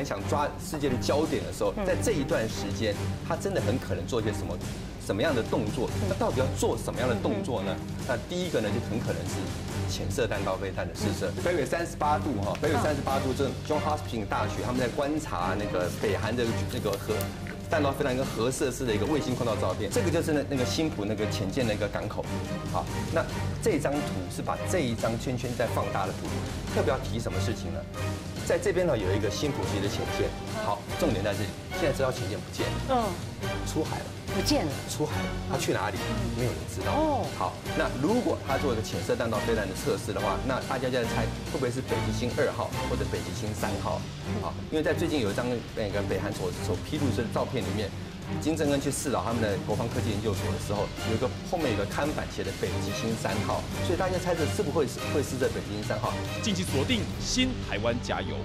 盘想抓世界的焦点的时候，在这一段时间，他真的很可能做一些什么样的动作？那到底要做什么样的动作呢？那第一个呢，就很可能是潜射弹道飞弹的试射。北纬38度哈，北纬38度，这 John Hopkins 大学他们在观察那个北韩的那个核。 弹道飞弹跟核设施的一个卫星空照照片，这个就是那个新浦那个潜舰的一个港口。好，那这张图是把这一张圈圈再放大的图，特别要提什么事情呢？在这边呢有一个新浦级的潜舰，好，重点在这里。现在这条潜舰不见了，出海了，不见了，出海了，它去哪里？没有人知道。哦，好，那如果它做一个潜射弹道飞弹的测试的话，那大家就在猜会不会是北极星2号或者北极星3号？ 好，因为在最近有一张那个北韩所披露的照片里面，金正恩去视察他们的国防科技研究所的时候，有一个后面有个看板写的北极星3号，所以大家猜测是不是会是这北极星3号？近期锁定新台湾加油。